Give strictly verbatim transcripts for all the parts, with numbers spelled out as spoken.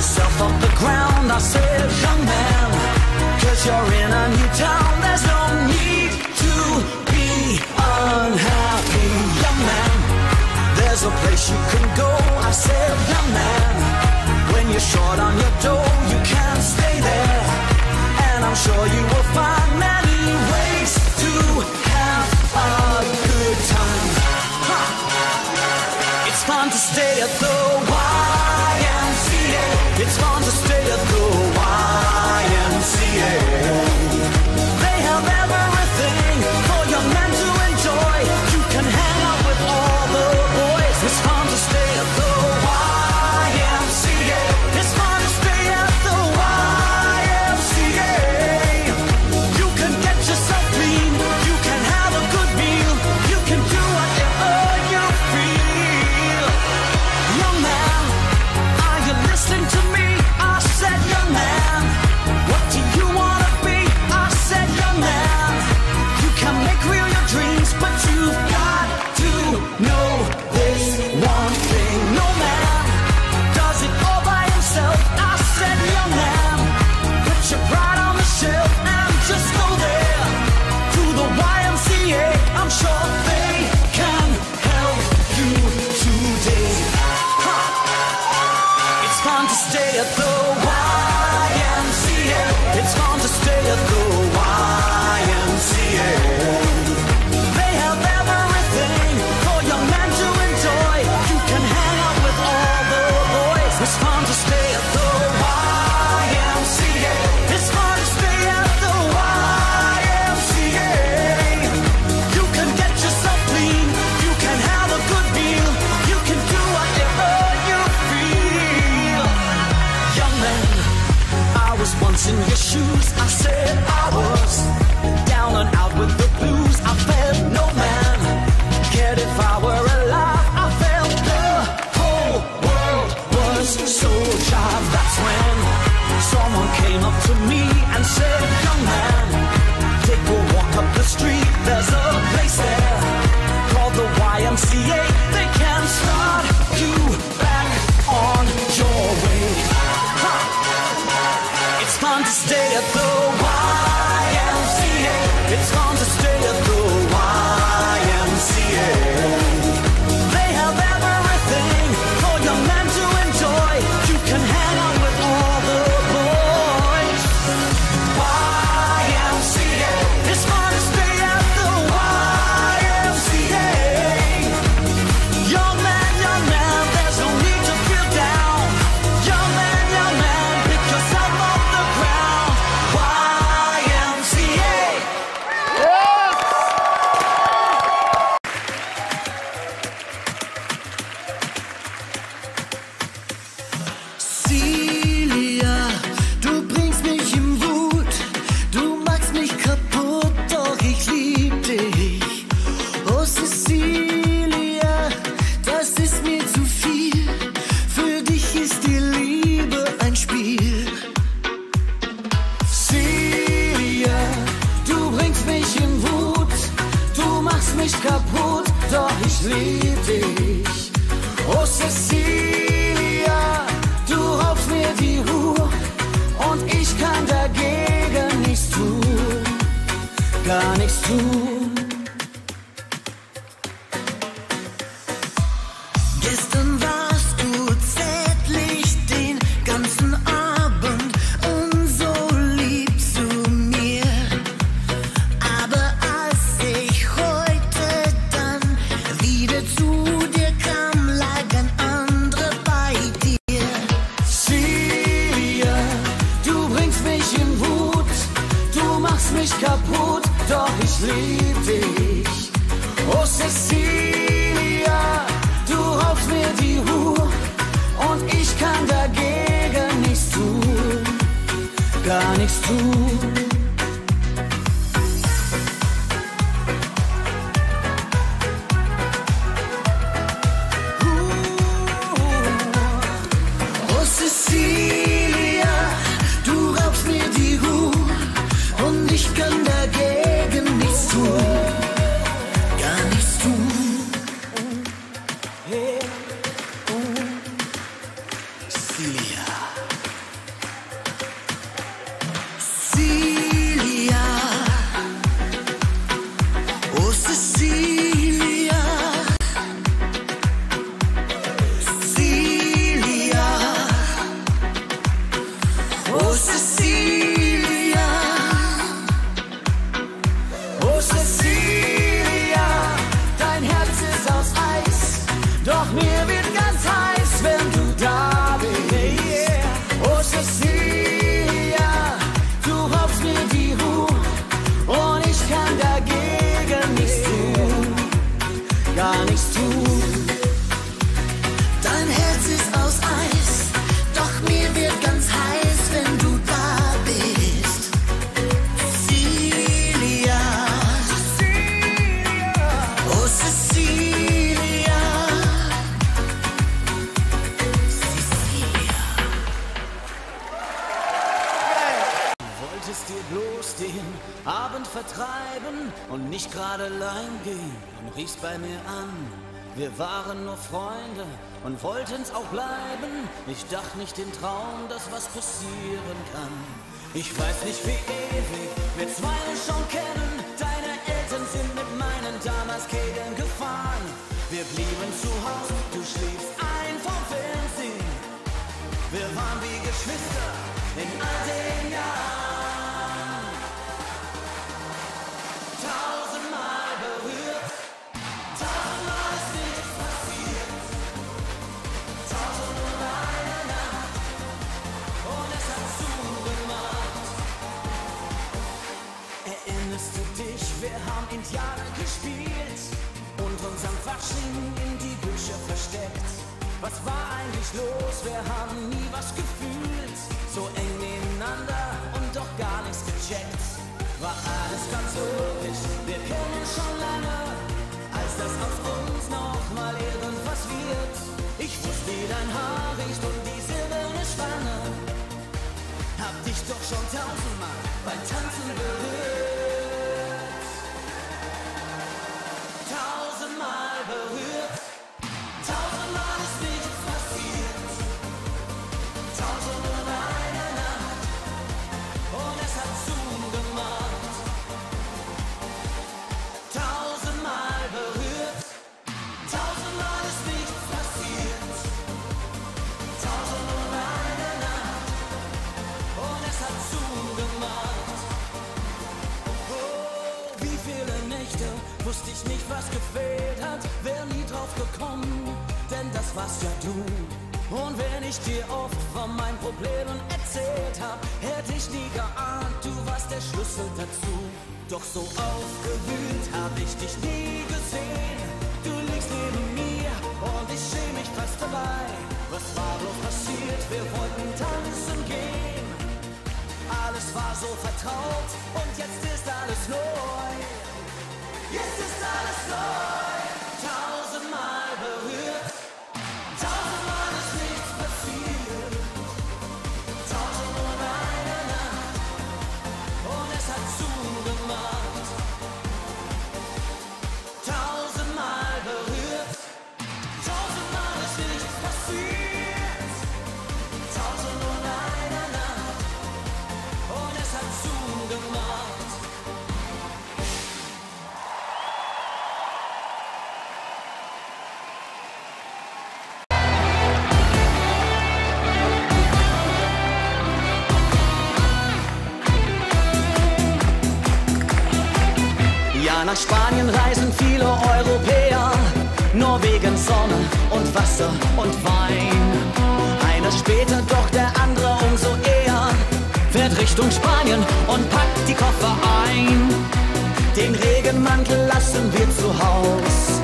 yourself off the ground. I said, young man, cause you're in a new town. There's no need to be unhappy, young man. There's a place you can go. I said, young man, when you're short on your dough, you can stay there. And I'm sure you will find many ways to have a good time. Ha! It's fun to stay at the Y M C A. It's fun to stay at the Y M C A. They have everything for your men to enjoy. You can hang out with all the boys. It's fun to stay at the Y M C A. It's fun to stay at the Y M C A. You can get yourself clean. You can have a good meal. You can do whatever you feel. Young man, are you listening to me? I said, young man, what do you want to be? I said, young man, you can make real your dreams, but you've got to know this one thing. No man does it all by himself. I said, young man, put your pride on the shelf and just go there to the Y M C A. I'm sure they can help you today. Ha! It's fun to stay at the Y M C A. It's fun to stay at the Y M C A. They have everything for young men to enjoy. You can hang out with all the boys. It's fun to stay at the Y M C A. It's fun to stay at the Y M C A. You can get yourself clean. You can have a good meal. You can do whatever you feel. Young man, I was once in your shoes. I said I was down and out with the blues. I felt no man cared if I were alive. I felt the whole world was so jive. That's when someone came up to me and said, young man, take a walk up the street. There's a place there called the Y M C A. They can start you back on your way. Ha! It's fun to stay at the Y M C A. It's fun to stay at the Y M C A. They have everything for young men to enjoy. You can hang out with all the boys. Y M C A. It's fun to stay at the Y M C A. Young man, young man, there's no need to feel down. Young man, young man, pick yourself off the ground. Y M C A. Celia, du bringst mich in Wut, du machst mich kaputt, doch ich lieb dich. Oh Cecilia, das ist mir zu viel, für dich ist die Liebe ein Spiel. Celia, du bringst mich in Wut, du machst mich kaputt, doch ich lieb dich. Oh Cecilia, du raubst mir die Ruhe und ich kann dagegen nichts tun, gar nichts tun. Gestern warst du zärtlich den ganzen Abend und so lieb zu mir. Aber als ich heute dann wieder zu dir kam, lag ein anderer bei dir. Celia, du bringst mich in Wut, du machst mich kaputt, doch ich lieb dich. Oh Cecilia, du raubst mir die Ruhe und ich kann dagegen nichts tun, gar nichts tun. Oh Cecilia, du raubst mir die Ruhe und ich kann dagegen nichts tun, gar nichts tun. Celia. Abend vertreiben und nicht gerade allein gehen. Und rief's bei mir an, wir waren nur Freunde und wollten's auch bleiben. Ich dachte nicht im Traum, dass was passieren kann. Ich weiß nicht wie ewig, wir zwei uns schon kennen. Deine Eltern sind mit meinen damals Kegeln gefahren. Wir blieben zu Hause, du schliefst ein vom Fernsehen. Wir waren wie Geschwister in all den Jahren. Wir haben Indianer gespielt und uns am Quatschen in die Büsche versteckt. Was war eigentlich los? Wir haben nie was gefühlt. So eng nebeneinander und doch gar nichts gecheckt. War alles ganz logisch, wir kennen uns schon lange. Als das aus uns nochmal irgendwas wird. Ich wusste, wie dein Haar riecht und die silberne Spanne. Hab dich doch schon tausendmal beim Tanzen berührt. Tausendmal berührt, tausendmal ist nichts passiert. Tausend und eine Nacht und es hat zugemacht. Tausendmal berührt, tausendmal ist nichts passiert. Tausend und eine Nacht und es hat zugemacht. Oh, wie viele Nächte. Wusste ich nicht, was gefehlt hat, wär nie drauf gekommen, denn das warst ja du. Und wenn ich dir oft von meinen Problemen erzählt hab, hätte ich nie geahnt, du warst der Schlüssel dazu. Doch so aufgewühlt hab ich dich nie gesehen. Du liegst neben mir und ich schäme mich fast dabei. Was war bloß passiert? Wir wollten tanzen gehen. Alles war so vertraut und jetzt ist alles neu. Jetzt ist alles neu, tausendmal berührt, tausendmal ist nichts passiert, tausend und eine Nacht und es hat zugemacht. Tausendmal berührt, tausendmal ist nichts passiert, tausend und eine Nacht und es hat zugemacht. Nach Spanien reisen viele Europäer, nur wegen Sonne und Wasser und Wein. Einer später, doch der andere umso eher, fährt Richtung Spanien und packt die Koffer ein. Den Regenmantel lassen wir zu Haus,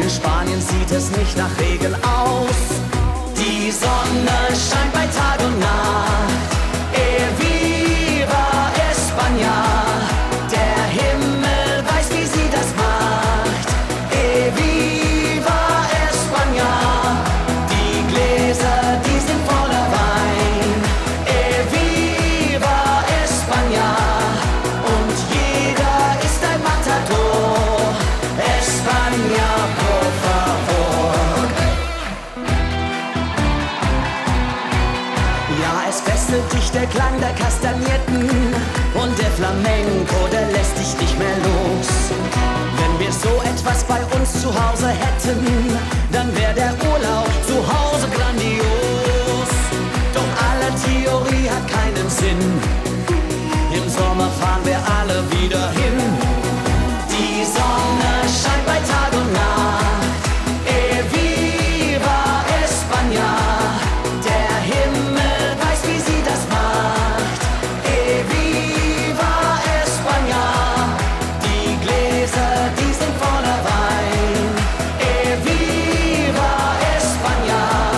in Spanien sieht es nicht nach Regen aus. Die Sonne scheint bei Tag und Nacht, Eviva España. Der Klang der Kastanierten und der Flamenco, der lässt dich nicht mehr los. Wenn wir so etwas bei uns zu Hause hätten, dann wäre der Urlaub zu Hause grandios. Doch alle Theorie hat keinen Sinn, im Sommer fahren wir alle wieder hin. Die Sonne scheint bei Tag und Nacht, Eviva España. Die sind voller Wein, Eviva España.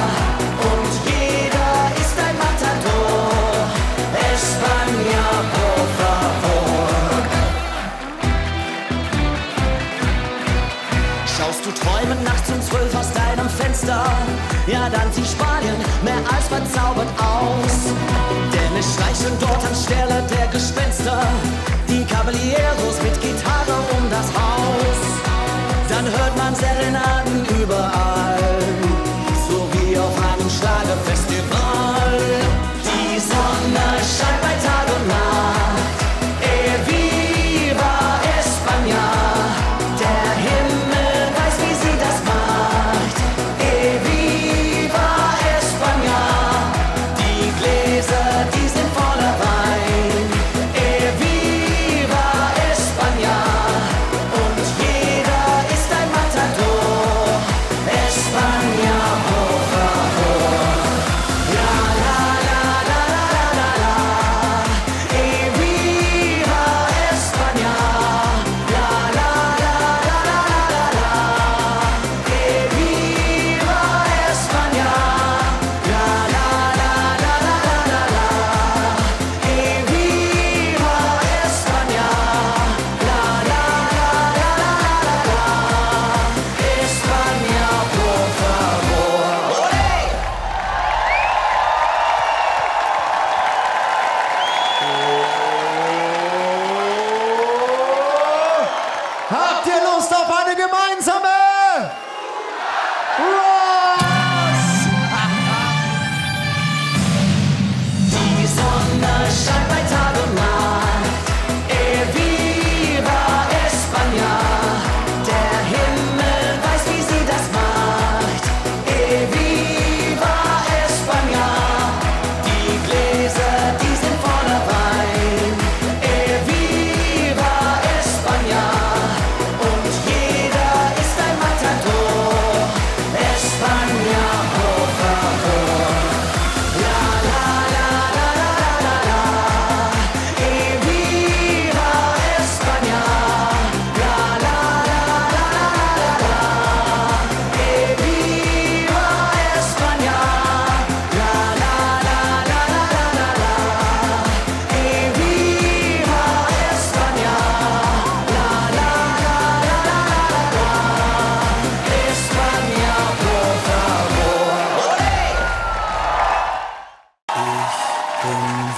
bin,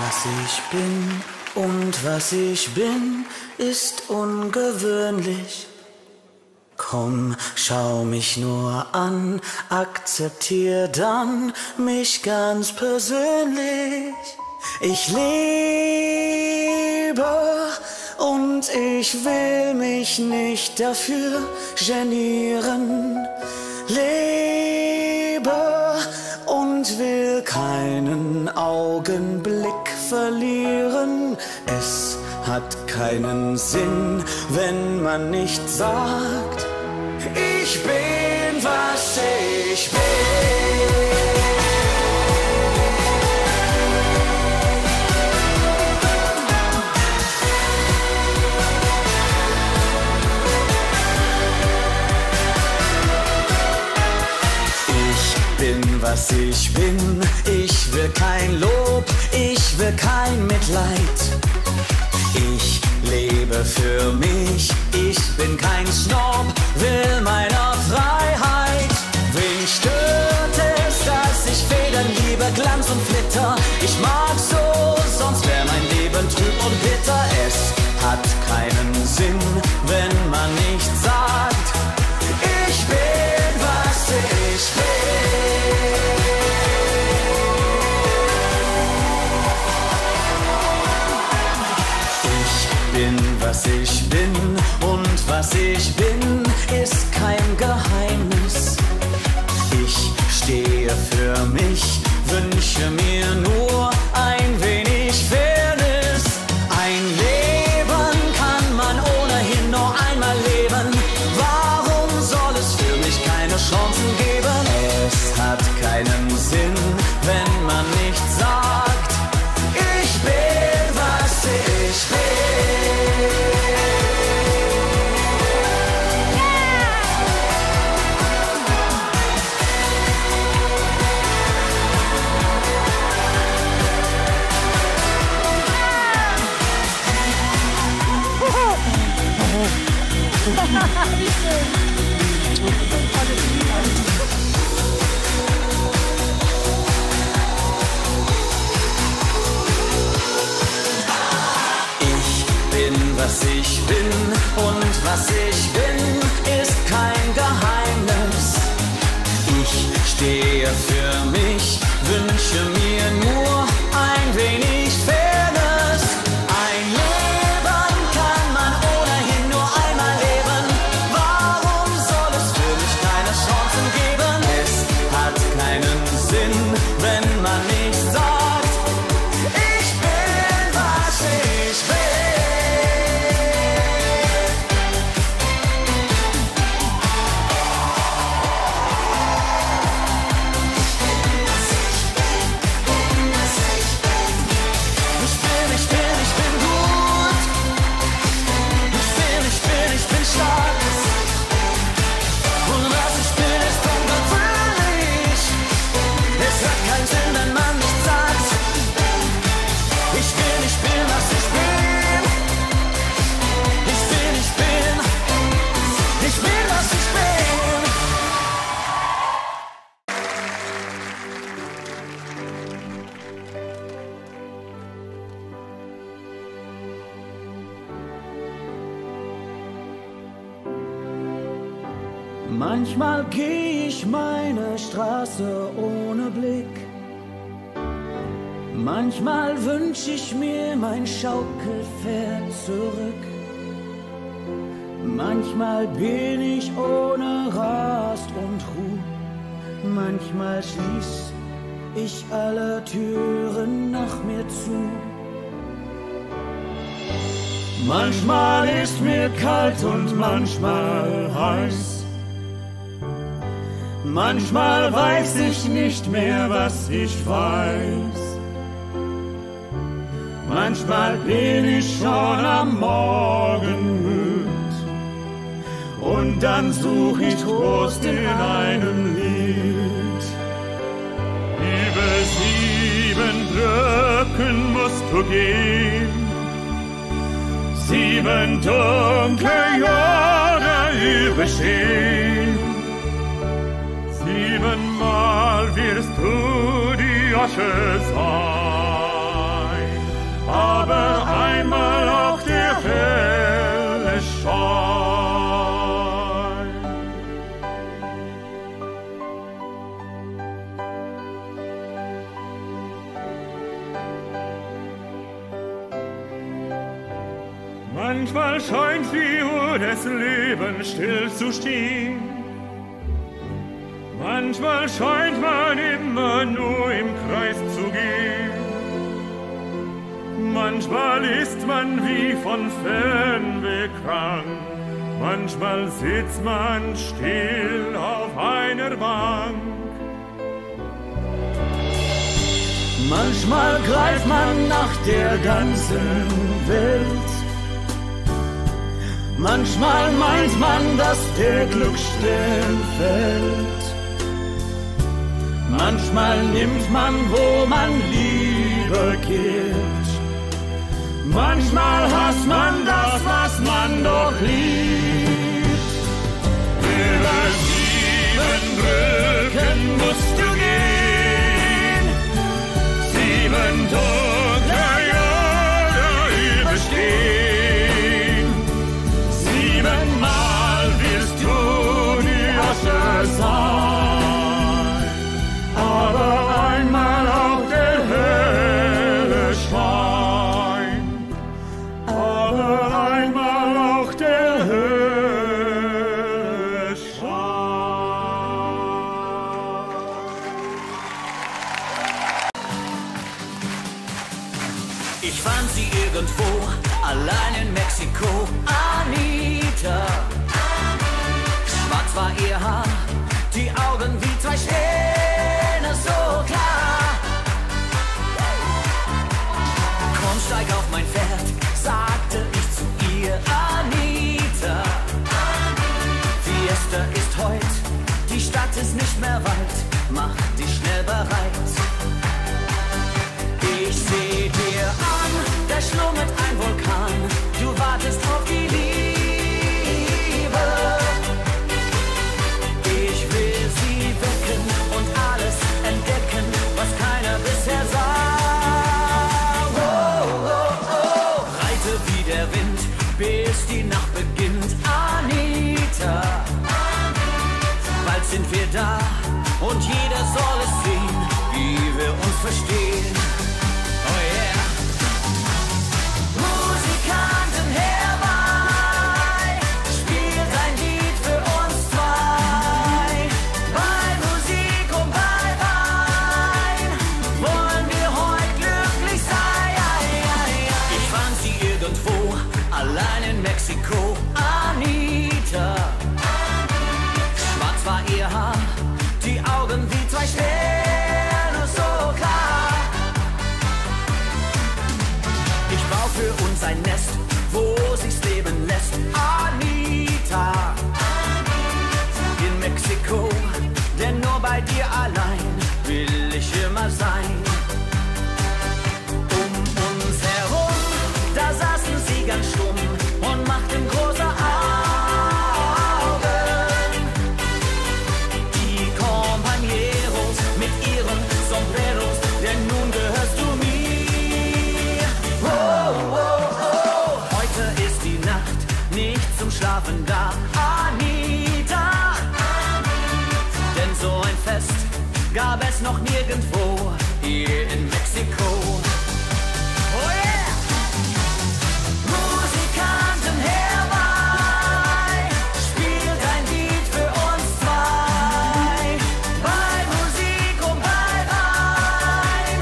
was ich bin, und was ich bin, ist ungewöhnlich. Komm, schau mich nur an, akzeptier dann mich ganz persönlich. Ich lebe und ich will mich nicht dafür genieren. Lebe und will keinen Augenblick verlieren. Es hat keinen Sinn, wenn man nicht sagt, ich bin, was ich bin. Was ich bin, ich will kein Lob, ich will kein Mitleid. Ich lebe für mich, ich bin kein Snob, will meiner Freiheit. Wen stört es, dass ich Federn liebe, Glanz und Flitter? Ich mag so, sonst wäre mein Leben trüb und bitter. Es hat keinen Sinn, wenn man nicht sagt, ich bin, was ich bin. Was ich bin und was ich bin, ist kein Geheimnis. Ich stehe für mich, wünsche mir nur ein wenig Fairness. Ein Leben kann man ohnehin nur einmal leben. Warum soll es für mich keine Chancen geben? Es hat keinen Sinn, wenn man nicht sagt, ich bin, was ich bin. Ich bin, was ich bin und was ich bin, ist kein Geheimnis. Ich stehe für mich, wünsche mir nur ein wenig Fairness. Ein Manchmal geh ich meine Straße ohne Blick. Manchmal wünsch ich mir mein Schaukelpferd zurück. Manchmal bin ich ohne Rast und Ruhe. Manchmal schließ ich alle Türen nach mir zu. Manchmal ist mir kalt und manchmal heiß. Manchmal weiß ich nicht mehr, was ich weiß. Manchmal bin ich schon am Morgen müd und dann such ich Trost in einem Lied. Über sieben Brücken musst du gehen, sieben dunkle Jahre überstehen. Siebenmal wirst du die Asche sein. aber einmal auf der Welle scheint. Manchmal scheint die Uhr des Lebens still zu stehen. Manchmal scheint man immer nur im Kreis zu gehen. Manchmal ist man wie von Fernweh krank. Manchmal sitzt man still auf einer Bank. Manchmal greift man nach der ganzen Welt. Manchmal meint man, dass der Glück still fällt. Manchmal nimmt man, wo man Liebe gibt. Manchmal hasst man das, was man doch liebt. Über sieben Brücken musst du gehen. Sieben dunkle Jahre überstehen. Siebenmal wirst du die Asche sein. Allein in Mexiko, Anita. Schwarz war ihr Haar, die Augen wie zwei Sterne, so klar. Komm, steig auf mein Pferd, sagte ich zu ihr, Anita. Fiesta ist heut, die Stadt ist nicht mehr weit, mach dich schnell bereit. Ich seh dir an, da schlummert ein Vulkan, du wartest auf die Liebe. Ich will sie wecken und alles entdecken, was keiner bisher sah. Oh, oh, oh. Reite wie der Wind, bis die Nacht beginnt, Anita. Bald sind wir da und jeder soll es sehen, wie wir uns verstehen. Ein Nest, wo sich's leben lässt, Anita. Anita. In Mexiko, denn nur bei dir allein will ich immer sein. Um uns herum, da saßen sie ganz stumm und machten große Augen. Die Compañeros mit ihren Sombreros, denn nun gehörst du mir. Schlafen da, Anita. Anita. Denn so ein Fest gab es noch nirgendwo hier in Mexiko. Oh yeah! Musikanten herbei, spielt ein Lied für uns zwei. Bei Musik und bei Wein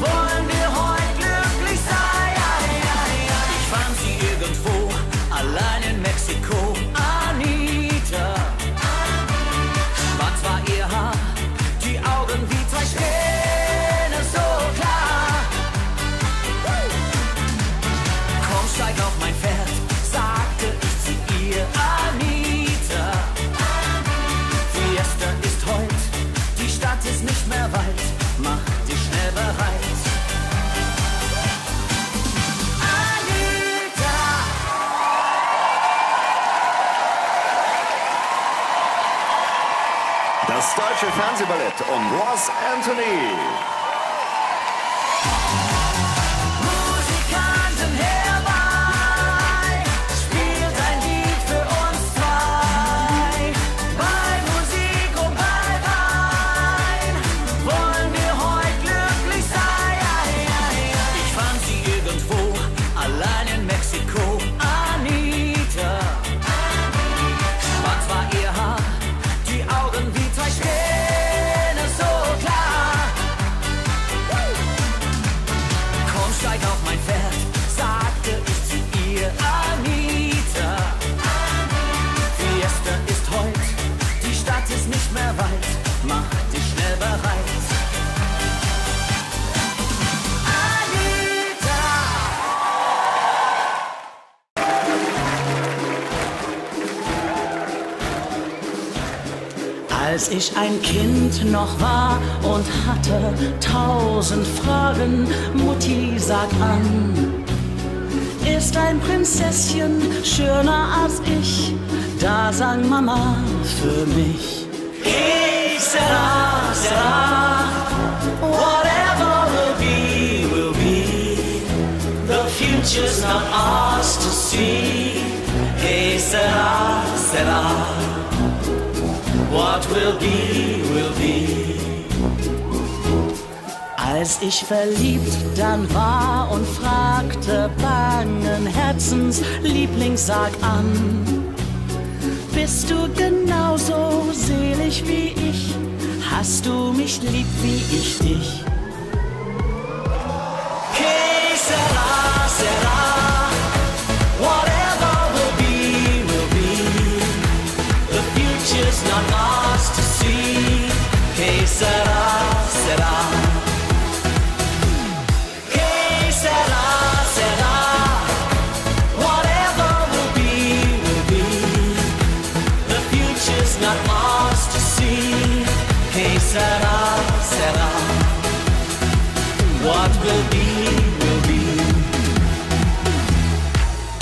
wollen wir heute glücklich sein. Ich fand sie irgendwo allein in Mexiko. Anita, schwarz war ihr Haar, die Augen wie zwei Sterne, so klar. Komm, steig auf mein Pferd, sagte ich zu ihr, Anita. Fiesta ist heut, die Stadt ist nicht mehr weit, mach dich schnell bereit. Das deutsche Fernsehballett um Ross Antony. Musiker. Als ich ein Kind noch war und hatte tausend Fragen, Mutti, sag an, ist ein Prinzesschen schöner als ich? Da sang Mama für mich. Que sera, sera, whatever will be, will be. The future's not ours to see. Que sera, sera. What will be, will be. Als ich verliebt dann war und fragte bangen Herzens, Liebling, sag an, bist du genauso selig wie ich? Hast du mich lieb wie ich dich? Que sera, sera. It's not ours to see. Que sera, sera. Que sera, sera. Whatever will be, will be. The future's not ours to see. Que sera, sera. What will be, will be.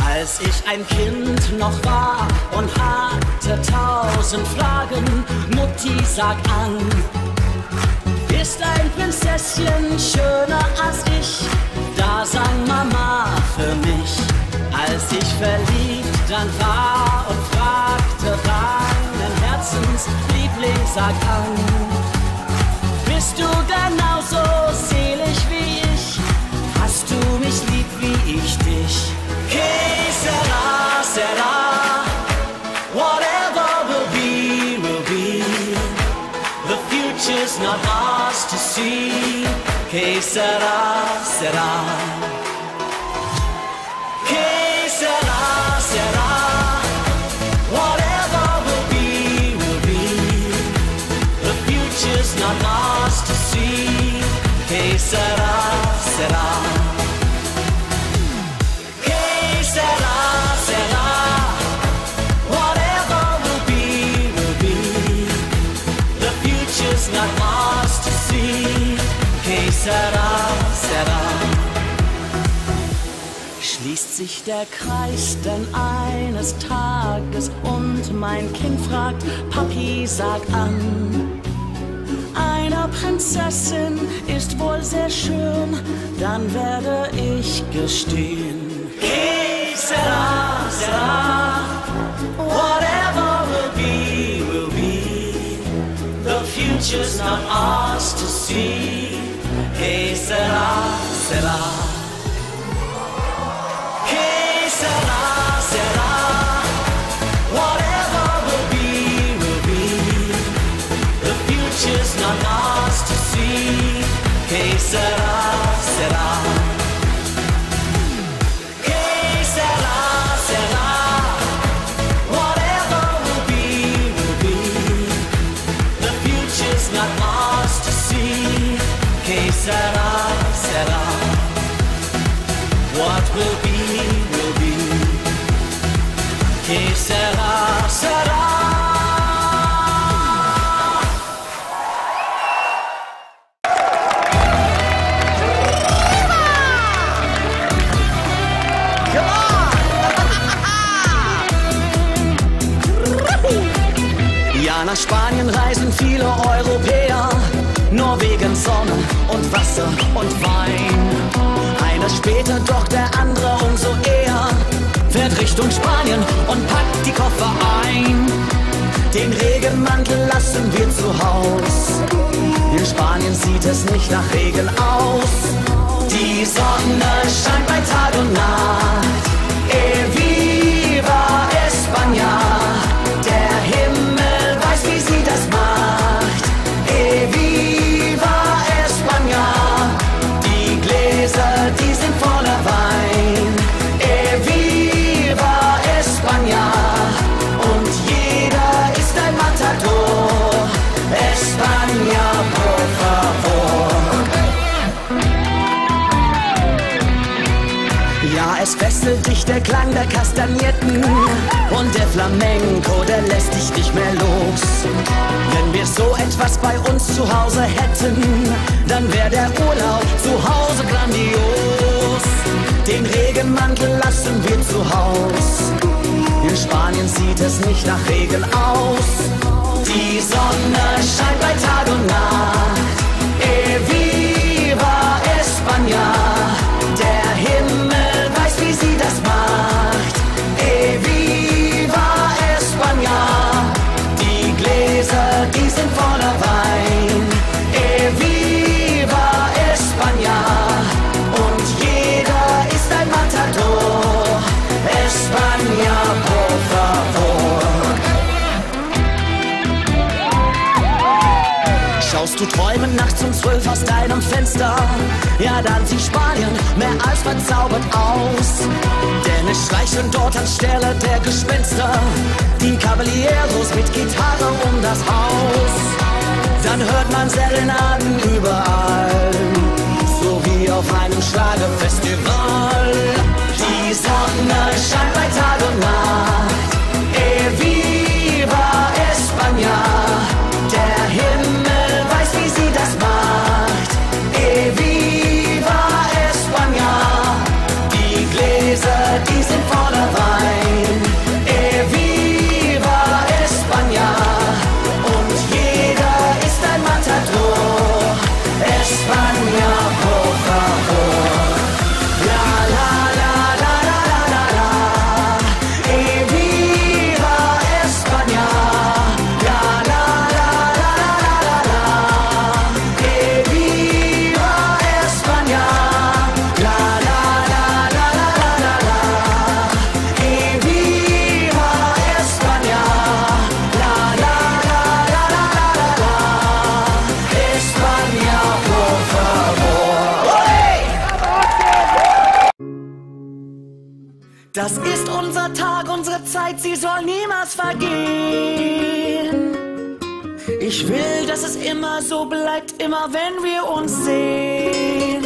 Als ich ein Kind noch war und hatte tausend Fragen, Mutti, sag an, ist ein Prinzesschen schöner als ich? Da sang Mama für mich. Als ich verliebt dann war und fragte meinen Herzens, Liebling, sag an, bist du genauso selig wie ich? Hast du mich lieb wie ich dich? Que sera, sera. Whatever will be, will be. The future's not ours to see. Que sera, sera. Que sera, sera. Whatever will be, will be. The future's not ours to see. Que sera, sera. Schließt sich der Kreis denn eines Tages und mein Kind fragt, Papi, sag an, einer Prinzessin ist wohl sehr schön, dann werde ich gestehen. Que sera, sera, whatever will be, will be, the future's not ours to see. Que sera, sera. Just not ours to see. Que sera, sera. Que sera, sera. Whatever will be, will be. The future's not ours to see. Que sera, sera. What will be, will be. Que sera, sera. Nach Spanien reisen viele Europäer, nur wegen Sonne und Wasser und Wein. Einer später, doch der andere umso eher, fährt Richtung Spanien und packt die Koffer ein. Den Regenmantel lassen wir zu Haus, in Spanien sieht es nicht nach Regen aus. Die Sonne scheint bei Tag und Nacht, Eviva España, der Himmel wie sie das macht, Eviva España, die Gläser, die sind voller Wein, Eviva España, und jeder ist ein Matador, España, por favor. Es fesselt dich der Klang der Kastagnetten und der Flamenco, der lässt dich nicht mehr los. Wenn wir so etwas bei uns zu Hause hätten, dann wäre der Urlaub zu Hause grandios. Den Regenmantel lassen wir zu Haus. In Spanien sieht es nicht nach Regen aus. Die Sonne scheint bei Tag und Nacht. Eviva España. Der Himmel weiß, wie sie das macht. Eviva España. Die Gläser, die sind voller Wein. Eviva España. Und jeder ist ein Matador. España, por favor. Schaust du träumen nachts um zwölf aus deinem Fenster? Ja, dann sieht Spanien mehr als verzaubert aus. Denn es schleichen dort anstelle der Gespenster die Caballeros mit Gitarre um das Haus. Dann hört man Serenaden überall, so wie auf einem Schlagerfestival. Die Sonne scheint bei Tag und Nacht. Eviva España. Der Himmel weiß, wie sie das macht. Eviva España. Die Gläser, die sind voller Wein. Eviva España. Und jeder ist ein Matador. España, por favor. La, la. Das ist unser Tag, unsere Zeit, sie soll niemals vergehen. Ich will, dass es immer so bleibt, immer wenn wir uns sehen.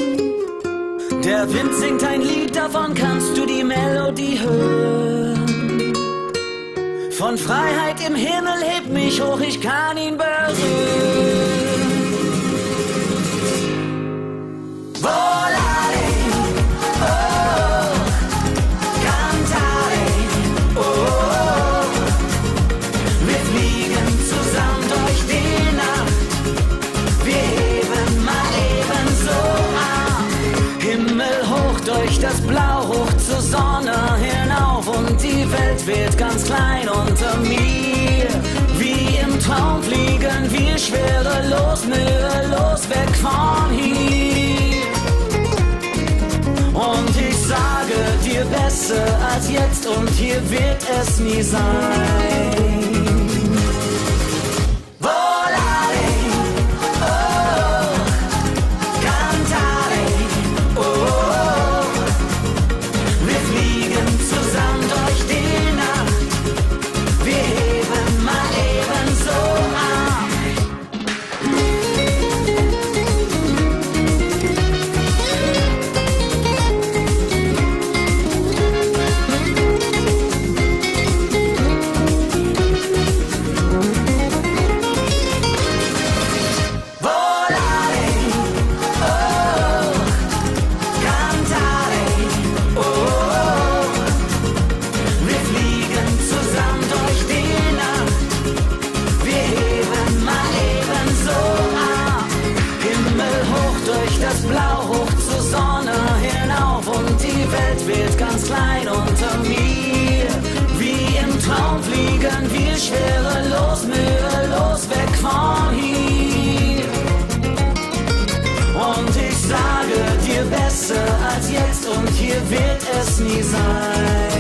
Der Wind singt ein Lied, davon kannst du die Melodie hören. Von Freiheit im Himmel heb mich hoch, ich kann ihn berühren. Volar! Das Blau hoch zur Sonne hinauf und die Welt wird ganz klein unter mir. Wie im Traum fliegen wir schwerelos, mühelos weg von hier. Und ich sage dir, besser als jetzt und hier wird es nie sein. Schwerelos, mühelos, weg von hier. Und ich sage dir, besser als jetzt und hier wird es nie sein.